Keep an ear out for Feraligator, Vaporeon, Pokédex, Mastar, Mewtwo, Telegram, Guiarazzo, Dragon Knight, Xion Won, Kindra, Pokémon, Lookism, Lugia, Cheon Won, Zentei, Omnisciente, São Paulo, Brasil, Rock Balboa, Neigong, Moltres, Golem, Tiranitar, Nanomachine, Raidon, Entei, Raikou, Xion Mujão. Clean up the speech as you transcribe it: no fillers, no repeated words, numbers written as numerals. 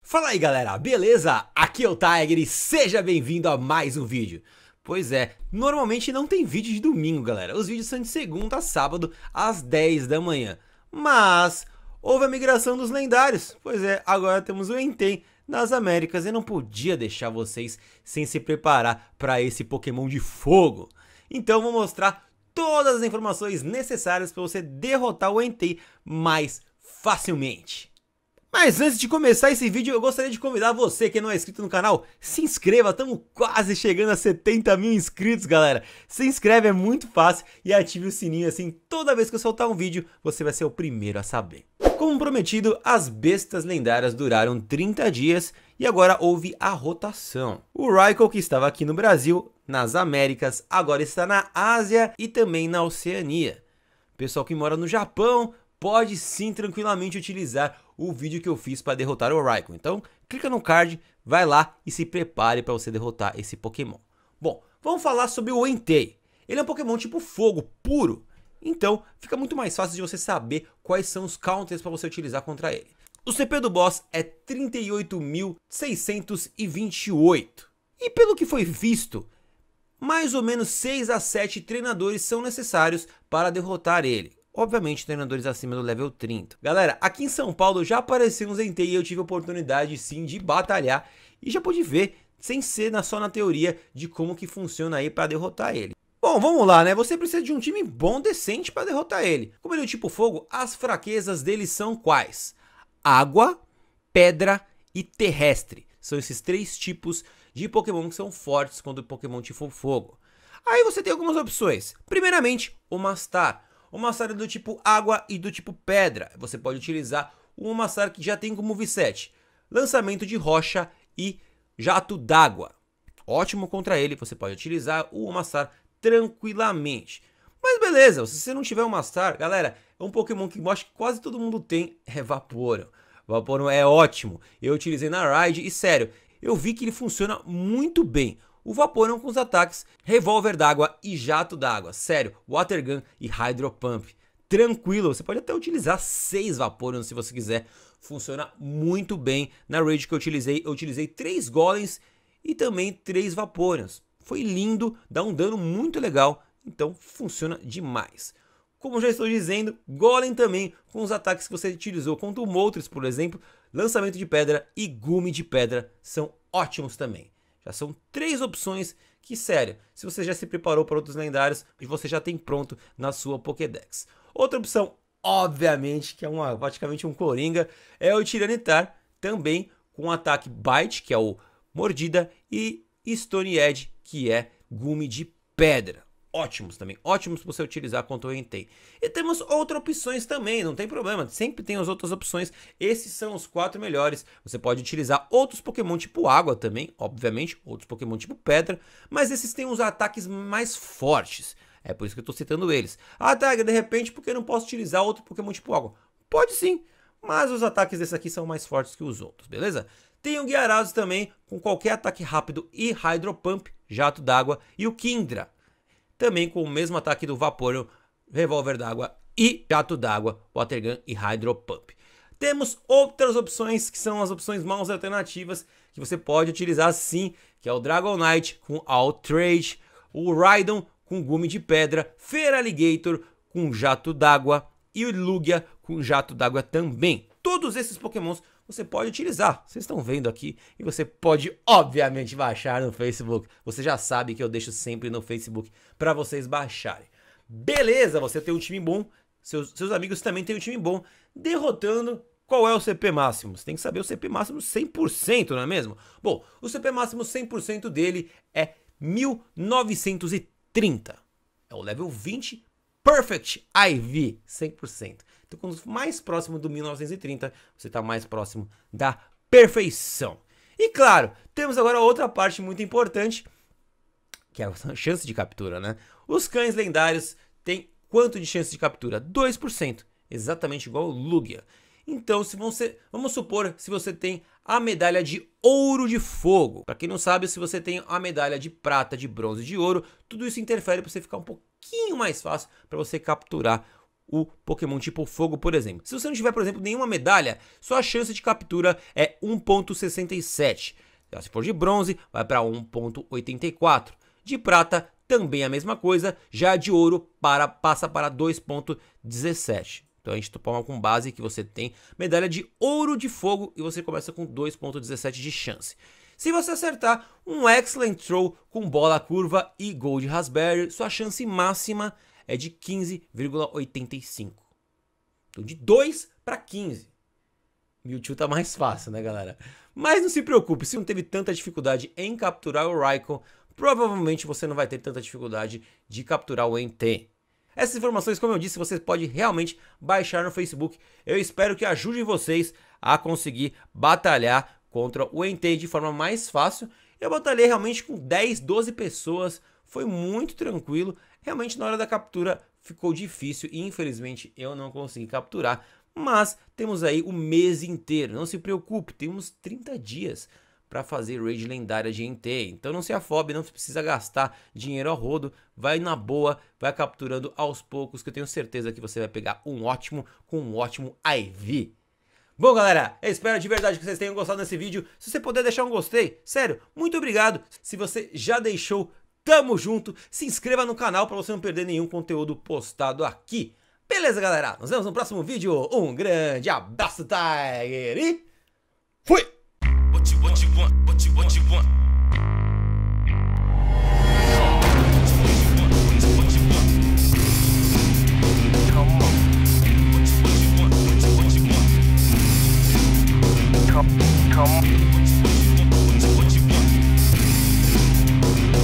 Fala aí galera, beleza? Aqui é o Tiger e seja bem-vindo a mais um vídeo. Pois é, normalmente não tem vídeo de domingo galera, os vídeos são de segunda a sábado às 10 da manhã. Mas houve a migração dos lendários, pois é, agora temos o Entei nas Américas e não podia deixar vocês sem se preparar para esse Pokémon de fogo. Então vou mostrar todas as informações necessárias para você derrotar o Entei mais facilmente. Mas antes de começar esse vídeo, eu gostaria de convidar você que não é inscrito no canal, se inscreva, estamos quase chegando a 70 mil inscritos, galera. Se inscreve, é muito fácil e ative o sininho assim, toda vez que eu soltar um vídeo, você vai ser o primeiro a saber. Como prometido, as bestas lendárias duraram 30 dias e agora houve a rotação. O Raikou, que estava aqui no Brasil, nas Américas, agora está na Ásia e também na Oceania. O pessoal que mora no Japão pode sim tranquilamente utilizar o vídeo que eu fiz para derrotar o Raikou. Então, clica no card, vai lá e se prepare para você derrotar esse Pokémon. Bom, vamos falar sobre o Entei. Ele é um Pokémon tipo fogo, puro. Então, fica muito mais fácil de você saber quais são os counters para você utilizar contra ele. O CP do boss é 38.628. E pelo que foi visto, mais ou menos 6 a 7 treinadores são necessários para derrotar ele. Obviamente, treinadores acima do level 30. Galera, aqui em São Paulo já apareceu um Zentei e eu tive a oportunidade sim de batalhar. E já pude ver, sem ser só na teoria, de como que funciona aí para derrotar ele. Bom, vamos lá, né? Você precisa de um time bom, decente para derrotar ele. Como ele é o tipo fogo, as fraquezas dele são quais? Água, pedra e terrestre. São esses três tipos de Pokémon que são fortes quando o Pokémon tipo fogo. Aí você tem algumas opções. Primeiramente, o Mastar. O Mastar é do tipo água e do tipo pedra. Você pode utilizar um Mastar que já tem como moveset lançamento de rocha e jato d'água. Ótimo contra ele, você pode utilizar o Mastar tranquilamente. Mas beleza, se você não tiver um Mastar, galera, é um Pokémon que acho que quase todo mundo tem, é Vaporeon. Vaporeon é ótimo, eu utilizei na Raid e sério, eu vi que ele funciona muito bem. O Vaporeon com os ataques revólver d'água e jato d'água, sério, water gun e hydro pump, tranquilo, você pode até utilizar 6 Vaporeon se você quiser, funciona muito bem. Na raid que eu utilizei 3 Golems e também 3 Vaporeons, foi lindo, dá um dano muito legal, então funciona demais. Como já estou dizendo, Golem também com os ataques que você utilizou contra o Moltres, por exemplo, lançamento de pedra e gume de pedra são ótimos também. Já são 3 opções que, sério, se você já se preparou para outros lendários, você já tem pronto na sua Pokédex. Outra opção, obviamente, que é praticamente um coringa, é o Tiranitar, também com ataque Bite, que é o Mordida, e Stone Edge, que é Gume de Pedra. Ótimos também, ótimos para você utilizar contra o Entei. E temos outras opções também, não tem problema, sempre tem as outras opções. Esses são os 4 melhores. Você pode utilizar outros Pokémon tipo água também, obviamente, outros Pokémon tipo pedra, mas esses têm os ataques mais fortes. É por isso que eu estou citando eles. Ah, tá, de repente, porque eu não posso utilizar outro Pokémon tipo água? Pode sim, mas os ataques desses aqui são mais fortes que os outros, beleza? Tem o Guiarazzo também, com qualquer ataque rápido e Hydro Pump, jato d'água, e o Kindra, também com o mesmo ataque do Vaporeon, revólver d'água e jato d'água, water gun e hydro pump. Temos outras opções que são as opções mais alternativas que você pode utilizar sim, que é o Dragon Knight com outrage, o Raidon com gume de pedra, Feraligator com jato d'água e o Lugia com jato d'água também. Todos esses Pokémons você pode utilizar, vocês estão vendo aqui, e você pode obviamente baixar no Facebook, você já sabe que eu deixo sempre no Facebook para vocês baixarem. Beleza, você tem um time bom, seus amigos também tem um time bom, derrotando. Qual é o CP máximo? Você tem que saber o CP máximo 100%, não é mesmo? Bom, o CP máximo 100% dele é 1930, é o level 20, Perfect IV, 100%. Então, quanto mais próximo do 1930, você está mais próximo da perfeição. E claro, temos agora outra parte muito importante, que é a chance de captura, né? Os cães lendários têm quanto de chance de captura? 2%, exatamente igual ao Lugia. Então, vamos supor, se você tem a medalha de ouro de fogo. Para quem não sabe, se você tem a medalha de prata, de bronze, de ouro, tudo isso interfere para você ficar um pouquinho mais fácil para você capturar o Pokémon tipo fogo, por exemplo. Se você não tiver, por exemplo, nenhuma medalha, sua chance de captura é 1.67. Se for de bronze, vai para 1.84. De prata, também a mesma coisa. Já de ouro, passa para 2.17. Então a gente toma com base que você tem medalha de ouro de fogo e você começa com 2.17 de chance. Se você acertar um Excellent Throw com bola curva e Gold Raspberry, sua chance máxima é de 15,85. Então de 2 para 15. Mewtwo tá mais fácil, né, galera? Mas não se preocupe, se não teve tanta dificuldade em capturar o Raikou, provavelmente você não vai ter tanta dificuldade de capturar o Entei. Essas informações, como eu disse, você pode realmente baixar no Facebook. Eu espero que ajude vocês a conseguir batalhar contra o Entei de forma mais fácil. Eu batalhei realmente com 10, 12 pessoas, foi muito tranquilo. Realmente na hora da captura ficou difícil e infelizmente eu não consegui capturar. Mas temos aí o mês inteiro, não se preocupe, temos 30 dias para fazer raid lendária de Entei. Então não se afobe, não precisa gastar dinheiro ao rodo, vai na boa, vai capturando aos poucos, que eu tenho certeza que você vai pegar um ótimo, com um ótimo IV. Bom, galera, eu espero de verdade que vocês tenham gostado desse vídeo. Se você puder deixar um gostei, sério, muito obrigado. Se você já deixou, tamo junto. Se inscreva no canal para você não perder nenhum conteúdo postado aqui. Beleza, galera? Nos vemos no próximo vídeo. Um grande abraço, Tiger, e fui!